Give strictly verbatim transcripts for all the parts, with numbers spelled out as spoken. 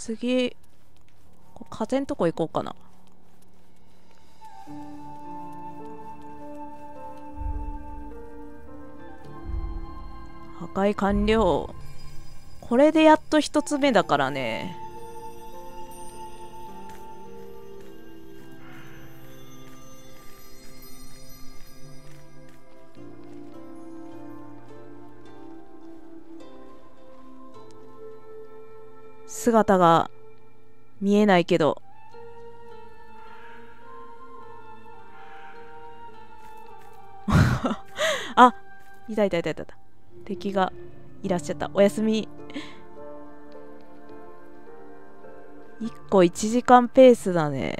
次、風んとこ行こうかな。破壊完了。これでやっと一つ目だからね。姿が見えないけどあ、いたいたいたいた、敵がいらっしゃった。おやすみ。いっこいちじかんペースだね。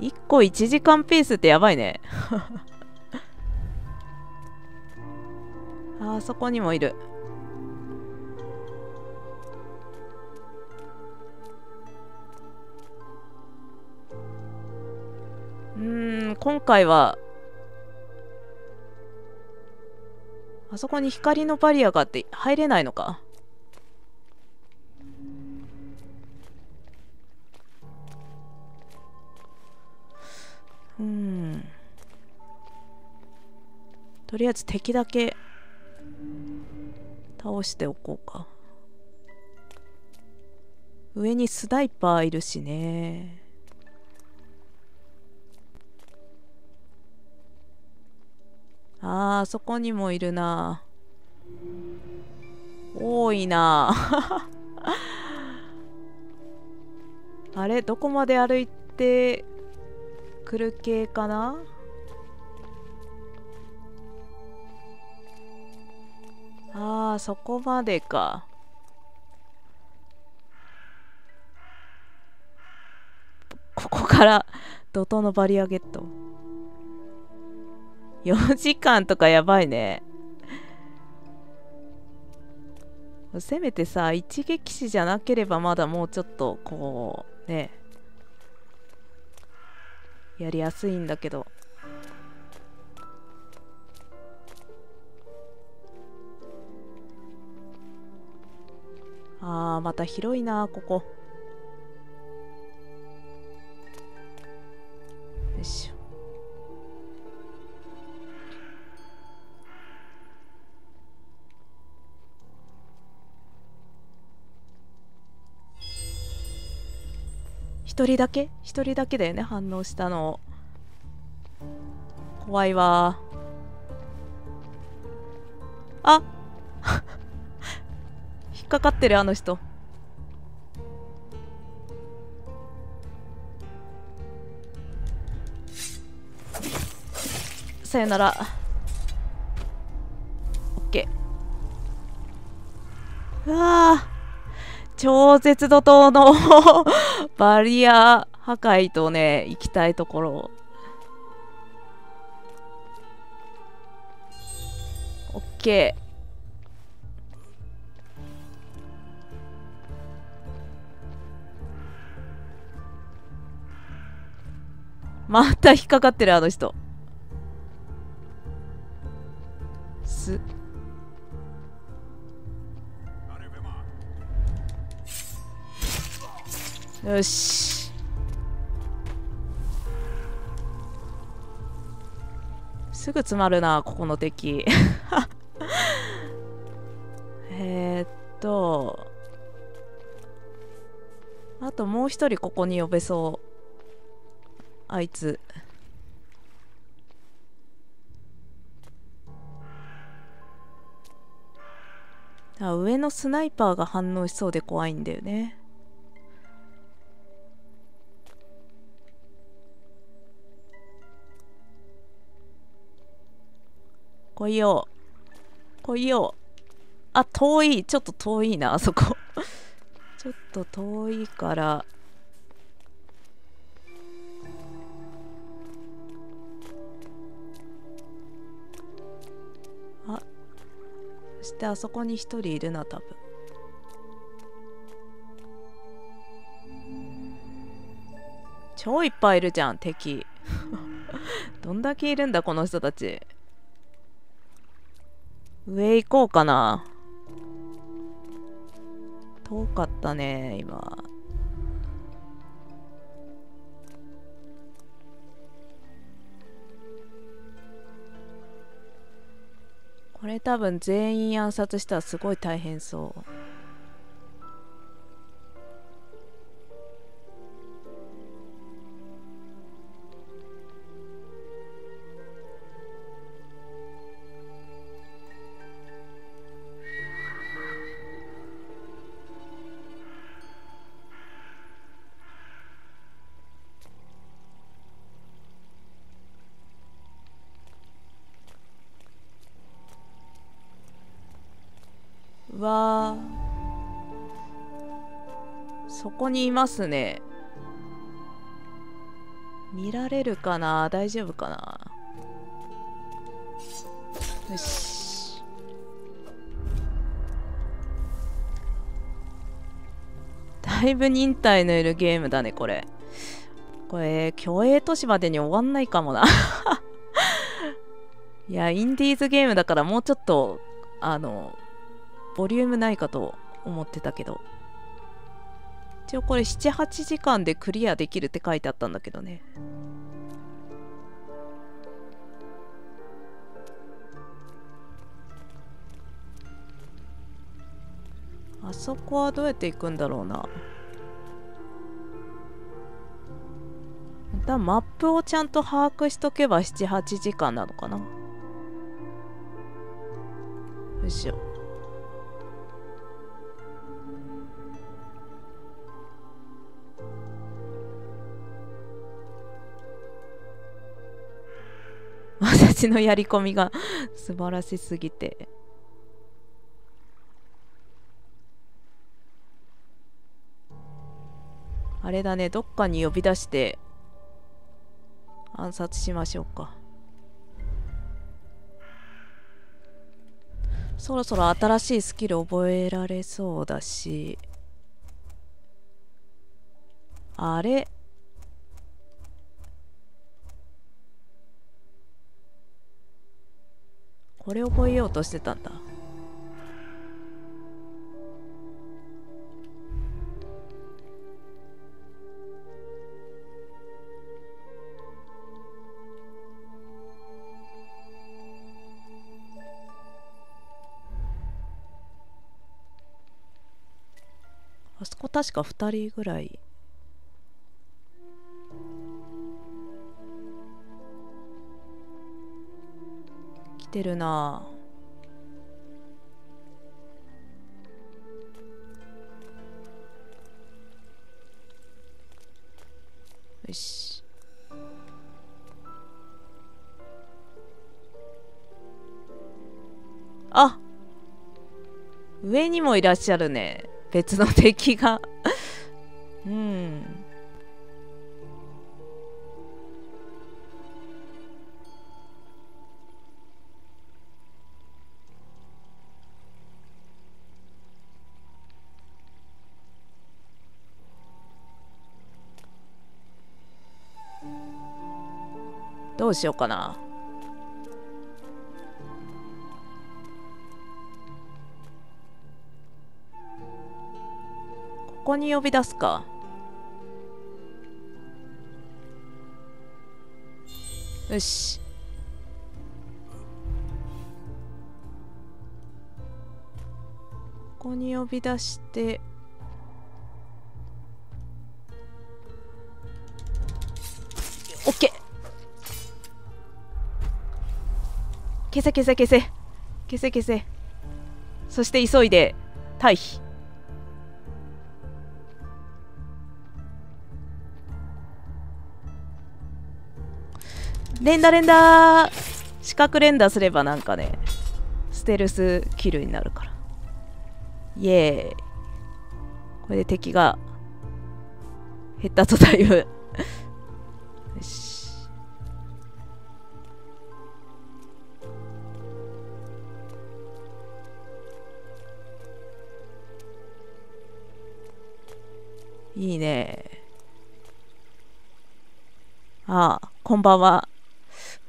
いっこいちじかんペースってやばいねあそこにもいる。うーん、今回はあそこに光のバリアがあって入れないのか。うーん、とりあえず敵だけ倒しておこうか。上にスナイパーいるしね。あー、そこにもいるな。多いなあれ、どこまで歩いてくる系かな。あー、そこまでか。ここから怒涛のバリアゲット。よじかんとかやばいね。せめてさ、一撃死じゃなければまだもうちょっとこうね、やりやすいんだけど。あー、また広いなここ。よいしょ。一人だけ一人だけだよね、反応したの。怖いわー。あっ引っかかってる、あの人。さよなら。オッケー。うわー、超絶怒涛のバリア破壊とね、行きたいところ。オッケー。また引っかかってる、あの人。すよし。すぐ詰まるな、ここの敵えーっとあともう一人ここに呼べそう。あいつあ、上のスナイパーが反応しそうで怖いんだよね。来いよ来いよ。あ、遠い、ちょっと遠いなあそこちょっと遠いから。そしてあそこに一人いるな、多分。超いっぱいいるじゃん、敵どんだけいるんだこの人たち。上行こうかな。遠かったね、今。これ多分全員暗殺したらすごい大変そう。わー、そこにいますね。見られるかな、大丈夫かな。よし、だいぶ忍耐のいるゲームだねこれ。これ競泳都市までに終わんないかもな。いや、インディーズゲームだからもうちょっとあのボリュームないかと思ってたけど、一応これななはちじかんでクリアできるって書いてあったんだけどね。あそこはどうやって行くんだろうな。またマップをちゃんと把握しとけばななはちじかんなのかな。よいしょ。私のやり込みが素晴らしすぎて。あれだね、どっかに呼び出して暗殺しましょうか。そろそろ新しいスキル覚えられそうだし。あれ、これ覚えようとしてたんだ。あそこ確かふたりぐらい。てるな。よし。あ、上にもいらっしゃるね、別の敵が。うん。どうしようかな。ここに呼び出すか。よし。ここに呼び出して。オッケー。消せ消せ消せ消せ消せ。そして急いで退避。連打連打、四角連打すればなんかね、ステルスキルになるから。イエーイ。これで敵が減ったとだいぶ。よし。いいね。ああ、こんばんは。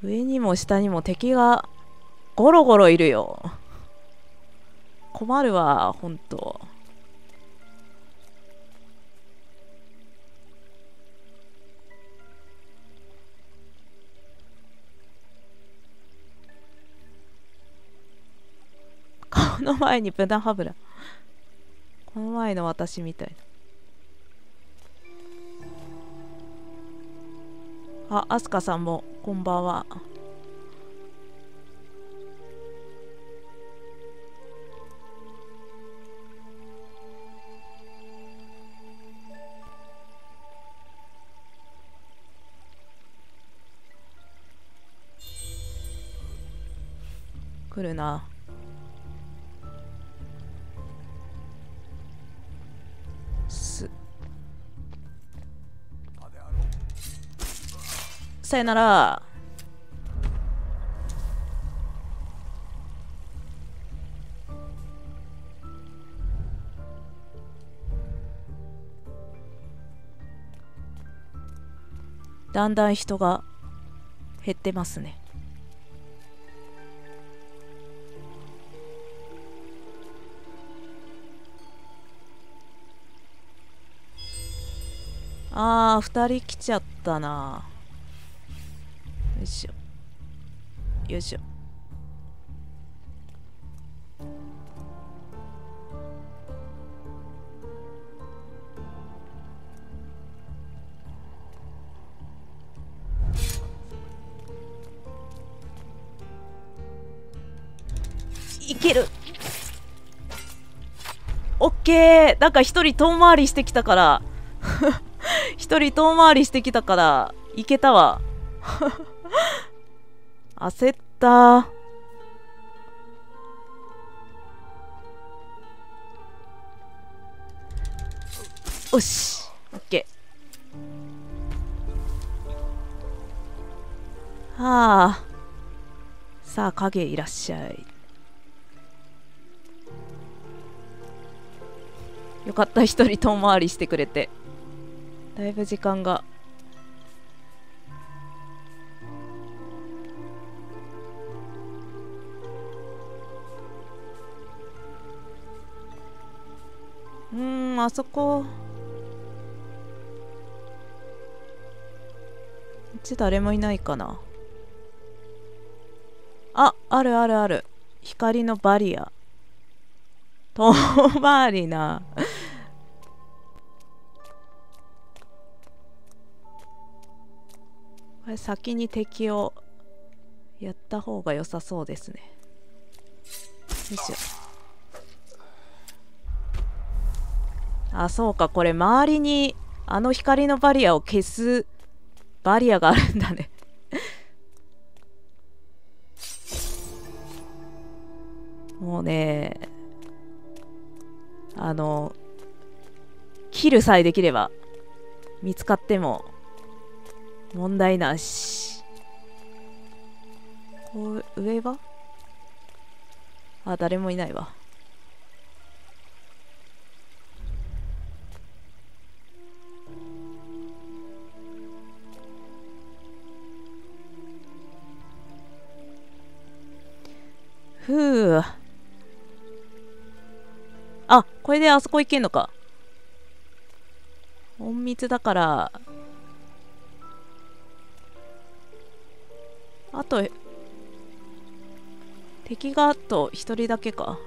上にも下にも敵がゴロゴロいるよ。困るわ、ほんと。この前に無駄歯ブラ。この前の私みたいな。あ、アスカさんもこんばんは。来るな。さよなら。だんだん人が減ってますね。ああ、二人来ちゃったな。よいしょよいしょ。いける。オッケー。なんか一人遠回りしてきたから一人遠回りしてきたからいけたわ焦ったー。よし、オッケー。はあ、さあ影いらっしゃい。よかった、一人遠回りしてくれて。だいぶ時間が。うーん、あそこ。こっち誰もいないかな。あ、あるあるある。光のバリア。遠回りな。これ先に敵をやった方が良さそうですね。よいしょ。あ、そうか、これ周りにあの光のバリアを消すバリアがあるんだねもうね、あのキルさえできれば見つかっても問題なし。こう上は、あ、誰もいないわ。ふう。あ、これであそこ行けんのか。隠密だから。あと、敵があと一人だけか。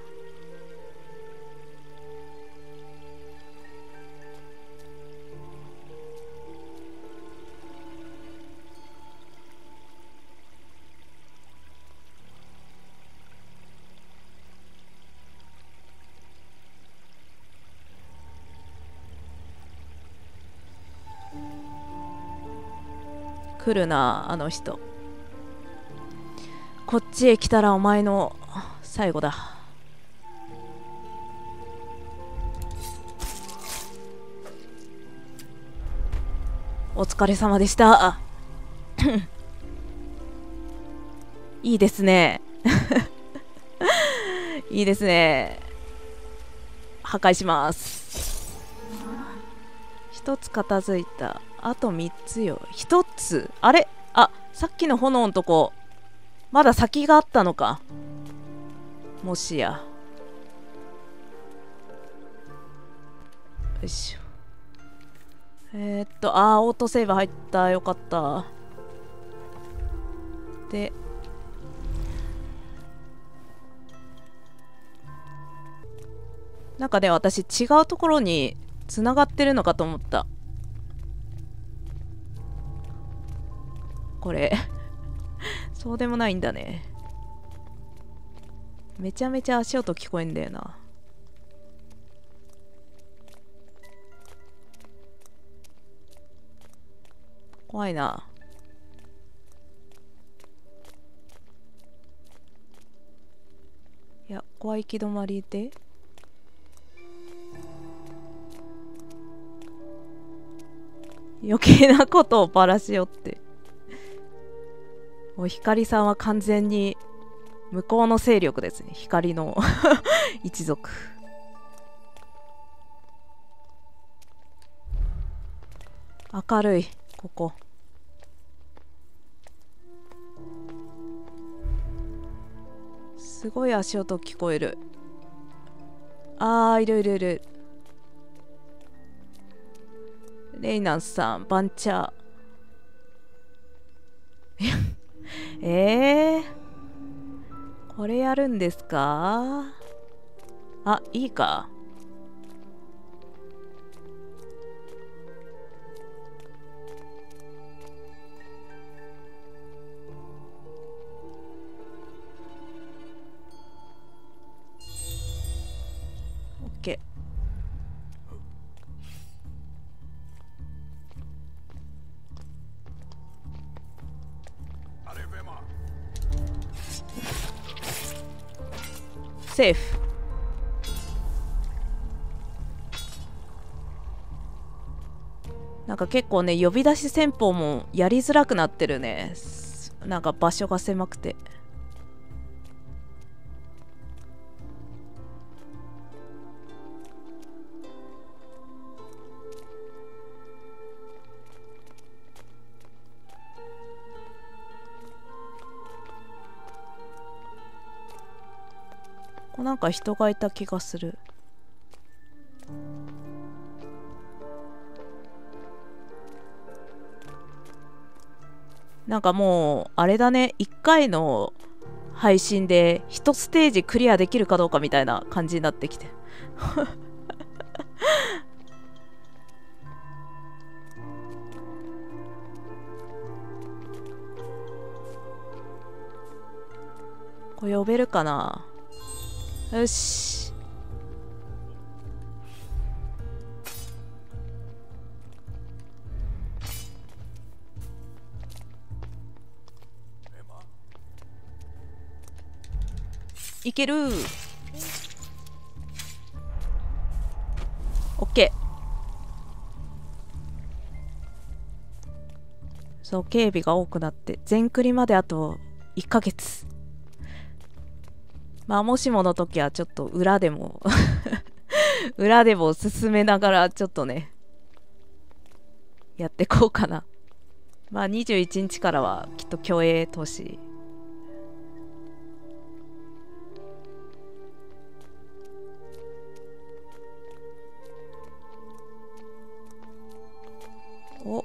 来るな、あの人。こっちへ来たらお前の最後だ。お疲れ様でしたいいですねいいですね。破壊します。ひとつ片付いた。あとみっつよ。ひとつ、あれ、あ、さっきの炎のとこまだ先があったのか。もしやいしょ。えー、っと、あー、オートセーブ入った。よかった。で、なんかね、私、違うところに繋がってるのかと思った。これ、そうでもないんだね。めちゃめちゃ足音聞こえんだよな。怖いな。いや、怖い行き止まりで。余計なことをばらしよって。もう光さんは完全に向こうの勢力ですね。光の一族。明るい。ここすごい足音聞こえる。あー、いるいるいる。レイナンさん、バンチャー。えー、これやるんですか？あ、いいか。セーフ。なんか結構ね、呼び出し戦法もやりづらくなってるね。なんか場所が狭くて。なんか人がいた気がする。なんかもうあれだね、いっかいの配信でいちステージクリアできるかどうかみたいな感じになってきてこれ呼べるかな。よし。いける。オッケー。そう、警備が多くなって全クリまであといっかげつ。まあ、もしもの時はちょっと裏でも裏でも進めながらちょっとねやってこうかな。まあにじゅういちにちからはきっと競泳投資。お、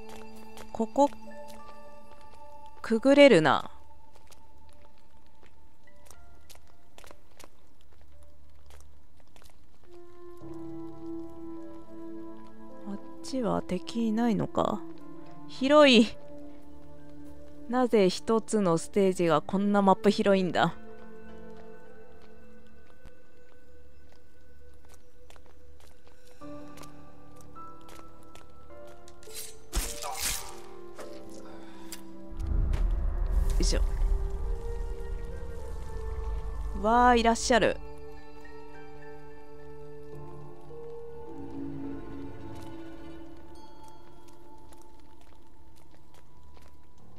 ここくぐれるな。は敵いないのか。広い。なぜ一つのステージがこんなマップ広いんだ。よいしょ。わあ、いらっしゃる。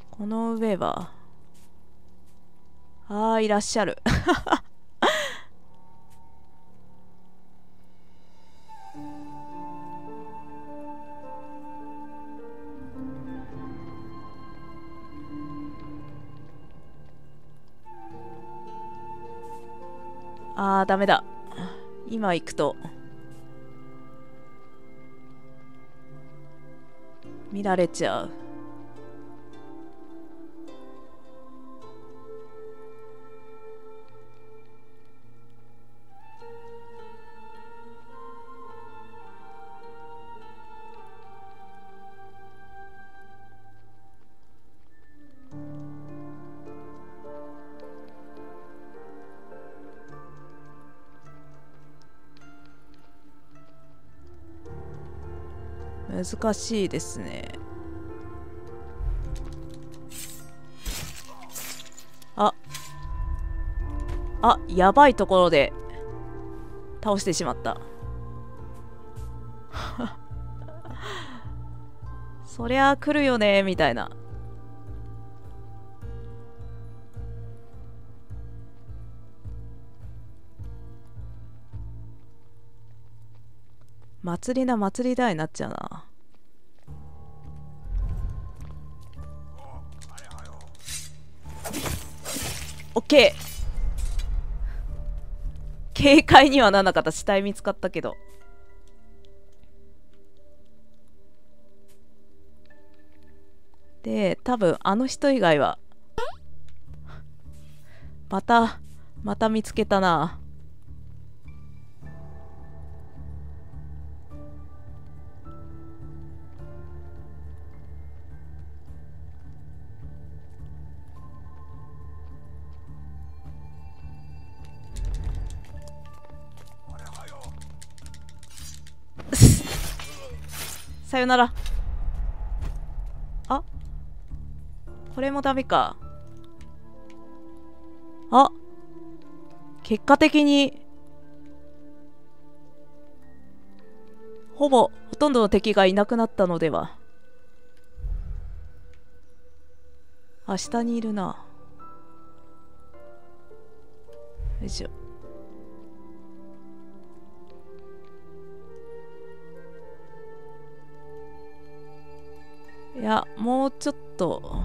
この上は、ああ、いらっしゃる。ああ、ダメだ。今行くと見られちゃう。難しいですね。ああ、やばいところで倒してしまった。そりゃあ来るよねみたいな。祭りだ祭りだになっちゃうな。オッケー。警戒にはならなかった。死体見つかったけど。で、多分あの人以外はまたまた見つけたな。さよなら。あ、これもダメか。あ、結果的にほぼほとんどの敵がいなくなったのでは。あ、下にいるな。よいしょ。いや、もうちょっと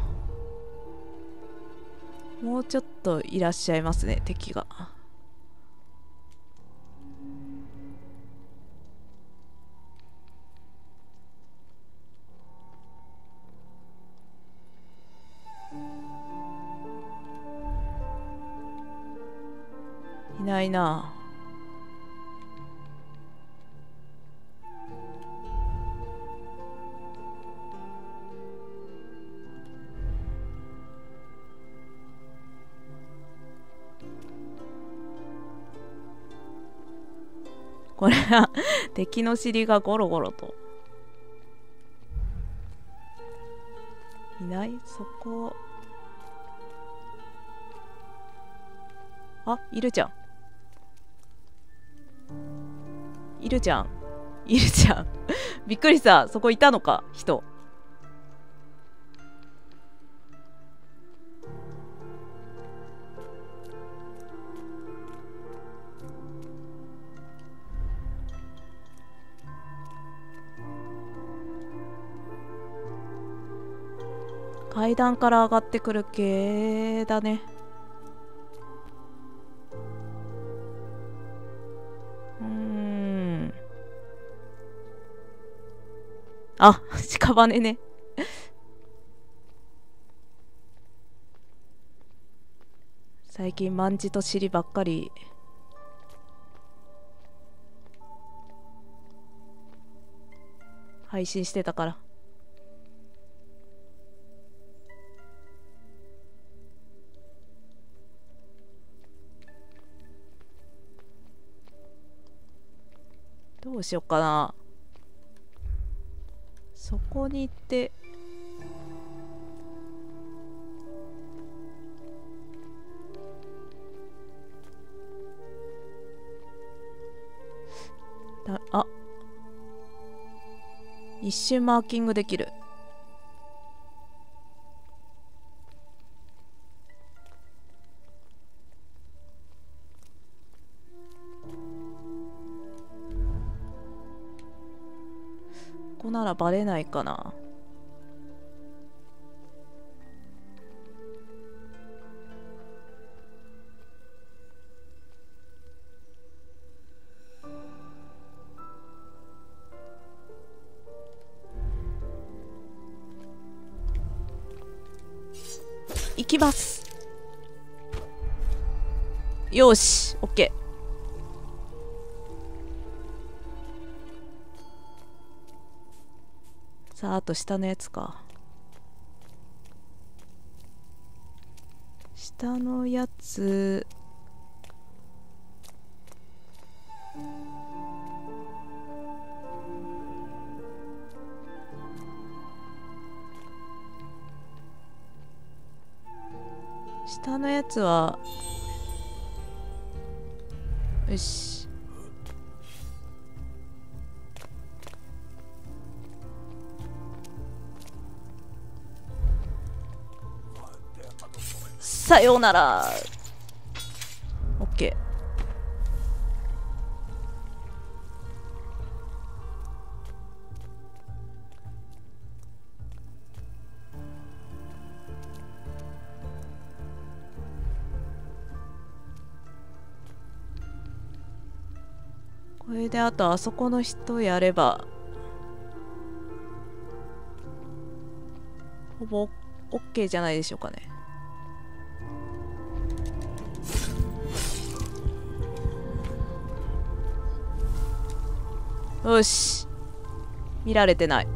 もうちょっといらっしゃいますね、敵が。いないな。これは敵の尻がゴロゴロといない。そこ、あ、いるじゃんいるじゃんいるじゃんびっくりした。そこいたのか、人。階段から上がってくる系だね。うーん。あ、屍ね。最近卍と尻ばっかり。配信してたから。どうしよっかな。そこに行ってだ、あ、一瞬マーキングできる。ここならバレないかな。行きます。よし、オッケー。さあ、あと下のやつか。下のやつ下のやつはよし、さようなら。オッケー。これであとあそこの人やればほぼ OK じゃないでしょうかね。よし、見られてない。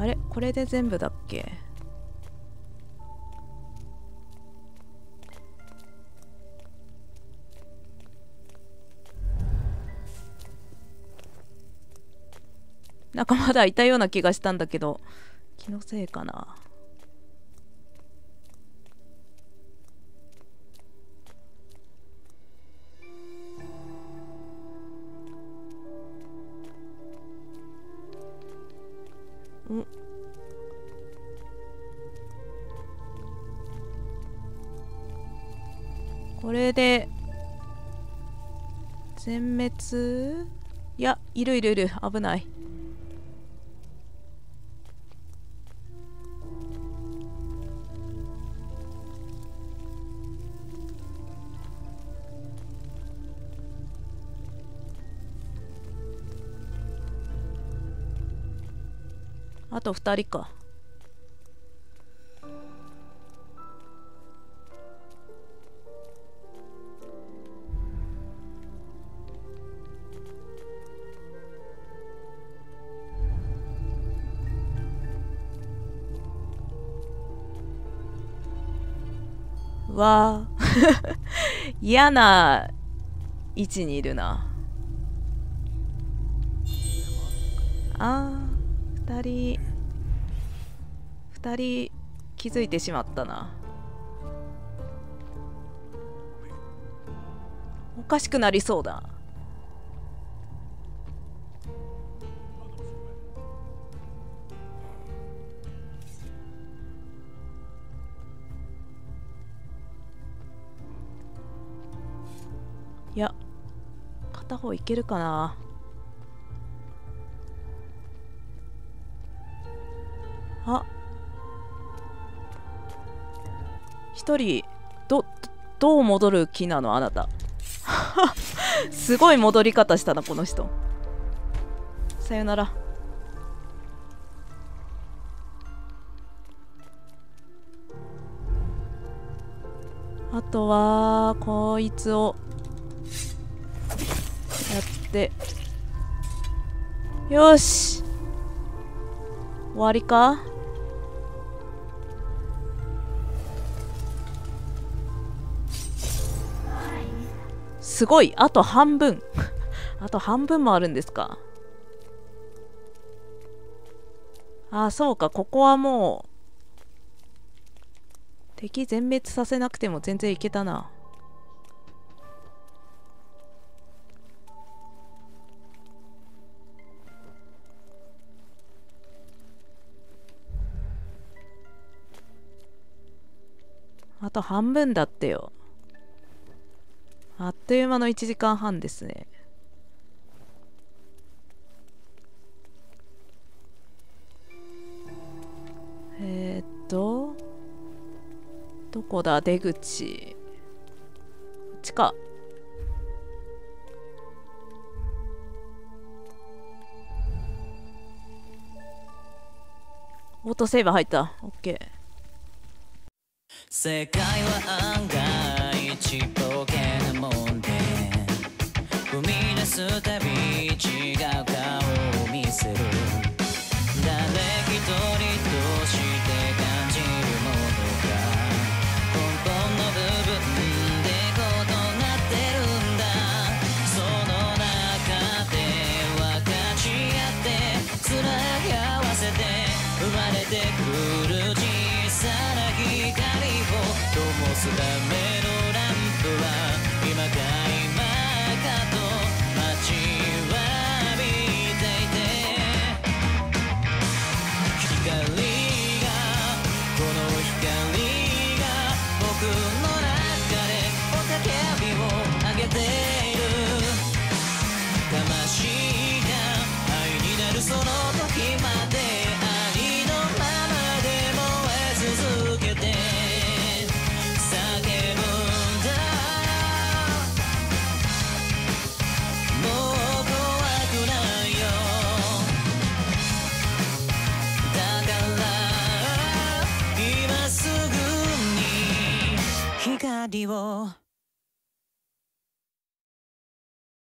あれ、これで全部だっけ？なんかまだいたような気がしたんだけど、気のせいかな。ん？これで全滅？いや、いるいるいる、危ない。あとふたりか。わあ嫌な位置にいるな。ああ、ふたりふたり気づいてしまったな。おかしくなりそうだ。いや、片方いけるかな。あ、一人どどう戻る気なのあなたすごい戻り方したなこの人。さよなら。あとはこいつをやってよし、終わりか。すごい、あと半分あと半分もあるんですか。ああ、そうか、ここはもう敵全滅させなくても全然いけたな。あと半分だってよ。あっという間のいちじかんはんですね。えー、っと、どこだ、出口。こっちか。オートセーバー入った。オッケー。世界は案外ちっぽけなもんで、踏み出すたび